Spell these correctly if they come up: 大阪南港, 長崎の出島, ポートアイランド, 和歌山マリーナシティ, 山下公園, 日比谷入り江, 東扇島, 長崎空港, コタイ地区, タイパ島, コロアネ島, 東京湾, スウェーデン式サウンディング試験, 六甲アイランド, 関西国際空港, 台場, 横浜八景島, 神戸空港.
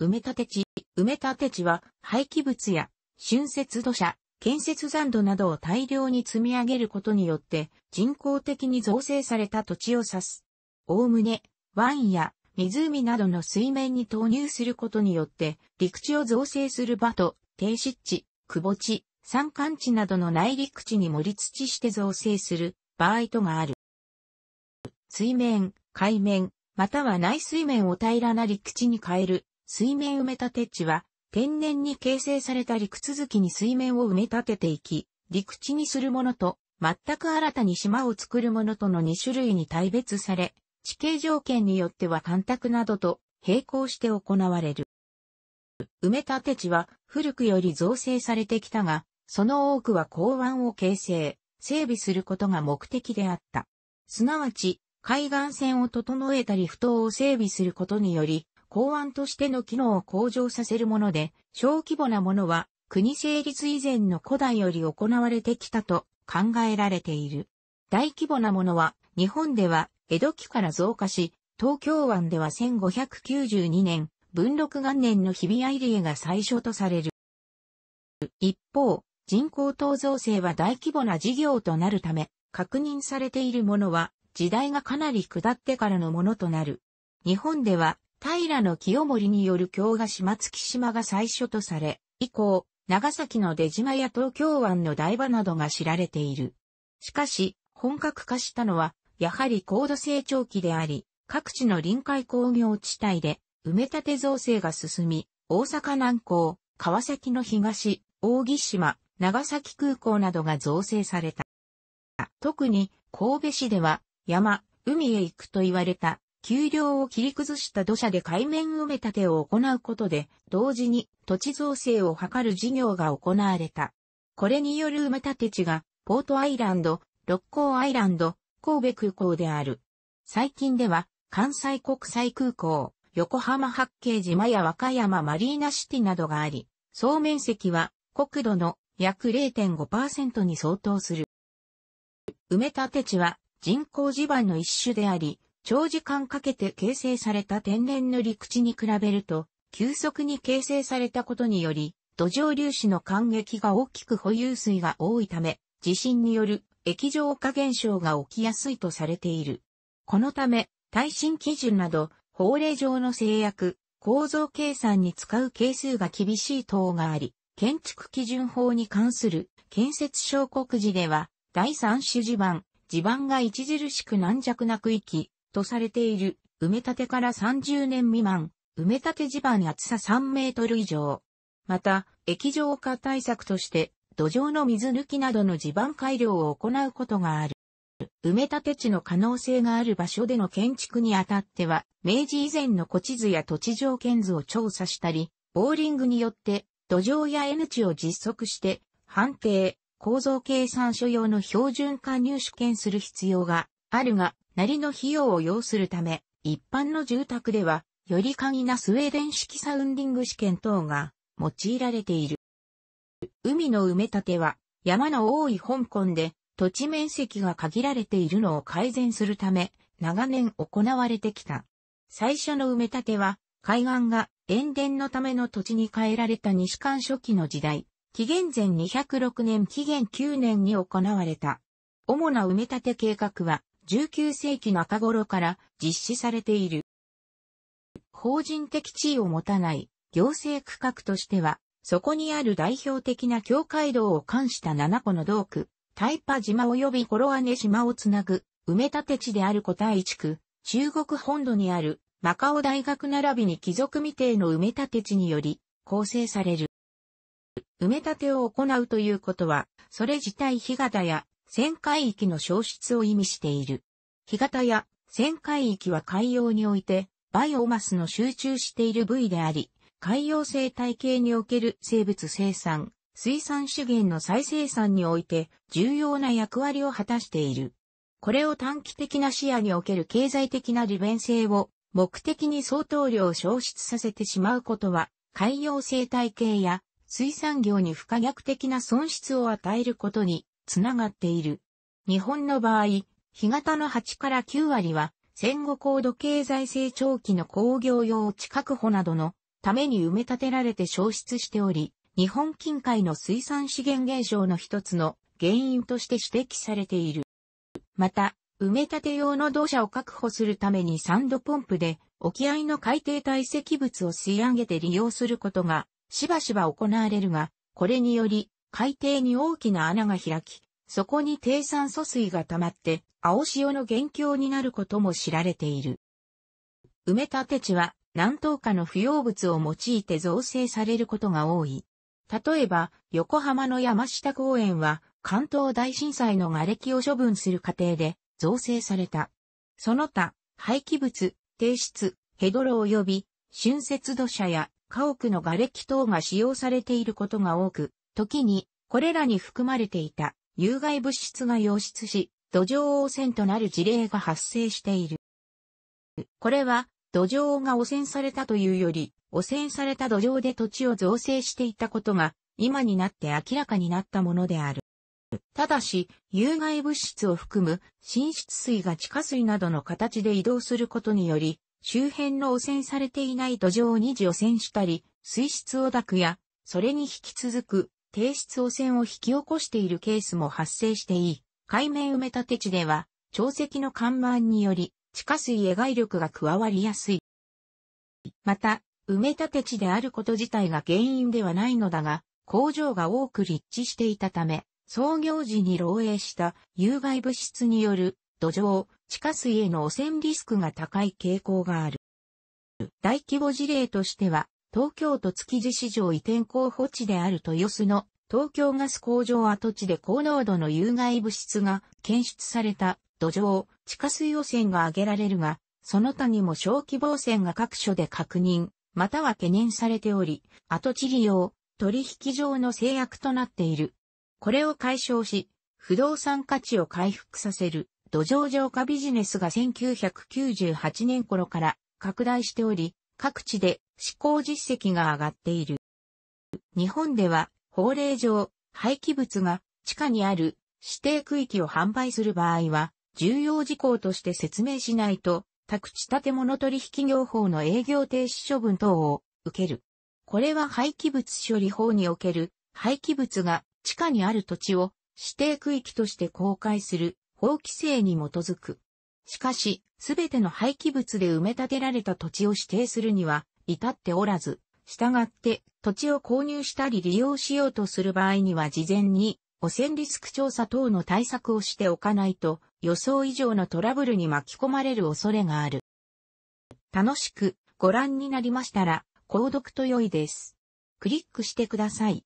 埋め立て地は廃棄物や浚渫土砂、建設残土などを大量に積み上げることによって人工的に造成された土地を指す。おおむね湾や湖などの水面に投入することによって陸地を造成する場と低湿地、窪地、山間地などの内陸地に盛り土して造成する場合とがある。水面、海面、または内水面を平らな陸地に変える水面埋め立て地は天然に形成された陸続きに水面を埋め立てていき、陸地にするものと、全く新たに島を作るものとの2種類に大別され、地形条件によっては干拓などと並行して行われる。埋め立て地は古くより造成されてきたが、その多くは港湾を形成、整備することが目的であった。すなわち、海岸線を整えたり埠頭を整備することにより、港湾としての機能を向上させるもので、小規模なものは国成立以前の古代より行われてきたと考えられている。大規模なものは日本では江戸期から増加し、東京湾では1592年、文禄元年の日比谷入江が最初とされる。一方、人工島造成は大規模な事業となるため、確認されているものは時代がかなり下ってからのものとなる。日本では、平清盛による京ヶ島月島が最初とされ、以降、長崎の出島や東京湾の台場などが知られている。しかし、本格化したのは、やはり高度成長期であり、各地の臨海工業地帯で、埋め立て造成が進み、大阪南港、川崎の東、扇島、長崎空港などが造成された。特に、神戸市では、山、海へ行くと言われた。丘陵を切り崩した土砂で海面埋め立てを行うことで、同時に土地造成を図る事業が行われた。これによる埋め立て地が、ポートアイランド、六甲アイランド、神戸空港である。最近では、関西国際空港、横浜八景島や和歌山マリーナシティなどがあり、総面積は国土の約 0.5% に相当する。埋め立て地は人工地盤の一種であり、長時間かけて形成された天然の陸地に比べると、急速に形成されたことにより、土壌粒子の間隙が大きく保有水が多いため、地震による液状化現象が起きやすいとされている。このため、耐震基準など、法令上の制約、構造計算に使う係数が厳しい等があり、建築基準法に関する建設小国時では、第三種地盤が著しく軟弱な区域、とされている、埋め立てから30年未満、埋め立て地盤厚さ3メートル以上。また、液状化対策として、土壌の水抜きなどの地盤改良を行うことがある。埋め立て地の可能性がある場所での建築にあたっては、明治以前の古地図や土地条件図を調査したり、ボーリングによって、土壌や N 値を実測して、判定、構造計算書用の標準化入手権する必要があるが、なりの費用を要するため、一般の住宅では、より簡易なスウェーデン式サウンディング試験等が用いられている。海の埋め立ては、山の多い香港で、土地面積が限られているのを改善するため、長年行われてきた。最初の埋め立ては、海岸が塩田のための土地に変えられた西漢初期の時代、紀元前206年紀元9年に行われた。主な埋め立て計画は、19世紀中頃から実施されている。法人的地位を持たない行政区画としては、そこにある代表的な境界道を冠した7個の道区、タイパ島及びコロアネ島をつなぐ埋め立て地である古代地区、中国本土にあるマカオ大学並びに貴族未定の埋め立て地により構成される。埋め立てを行うということは、それ自体干潟や浅海域の消失を意味している。干潟や浅海域は海洋においてバイオマスの集中している部位であり、海洋生態系における生物生産、水産資源の再生産において重要な役割を果たしている。これを短期的な視野における経済的な利便性を目的に相当量を消失させてしまうことは、海洋生態系や水産業に不可逆的な損失を与えることに、つながっている。日本の場合、干潟の8から9割は、戦後高度経済成長期の工業用地確保などのために埋め立てられて消失しており、日本近海の水産資源減少の一つの原因として指摘されている。また、埋め立て用の土砂を確保するためにサンドポンプで沖合の海底堆積物を吸い上げて利用することがしばしば行われるが、これにより海底に大きな穴が開き、そこに低酸素水が溜まって青潮の元凶になることも知られている。埋め立て地は何島かの不要物を用いて造成されることが多い。例えば、横浜の山下公園は関東大震災の瓦礫を処分する過程で造成された。その他、廃棄物、低質、ヘドロ及び、浚渫土砂や家屋の瓦礫等が使用されていることが多く、時に、これらに含まれていた有害物質が溶出し、土壌汚染となる事例が発生している。これは、土壌が汚染されたというより、汚染された土壌で土地を造成していたことが、今になって明らかになったものである。ただし、有害物質を含む浸出水が地下水などの形で移動することにより、周辺の汚染されていない土壌に除染したり、水質汚濁や、それに引き続く、低質汚染を引き起こしているケースも発生していい。海面埋め立て地では、潮汐の干満により、地下水へ外力が加わりやすい。また、埋め立て地であること自体が原因ではないのだが、工場が多く立地していたため、創業時に漏洩した有害物質による土壌、地下水への汚染リスクが高い傾向がある。大規模事例としては、東京都築地市場移転候補地である豊洲の東京ガス工場跡地で高濃度の有害物質が検出された土壌、地下水汚染が挙げられるが、その他にも小規模汚染が各所で確認、または懸念されており、跡地利用、取引上の制約となっている。これを解消し、不動産価値を回復させる土壌浄化ビジネスが1998年頃から拡大しており、各地で施行実績が上がっている。日本では法令上、廃棄物が地下にある指定区域を販売する場合は、重要事項として説明しないと、宅地建物取引業法の営業停止処分等を受ける。これは廃棄物処理法における廃棄物が地下にある土地を指定区域として公開する法規制に基づく。しかし、すべての廃棄物で埋め立てられた土地を指定するには至っておらず、したがって土地を購入したり利用しようとする場合には事前に汚染リスク調査等の対策をしておかないと、予想以上のトラブルに巻き込まれる恐れがある。楽しくご覧になりましたら、購読と良いです。クリックしてください。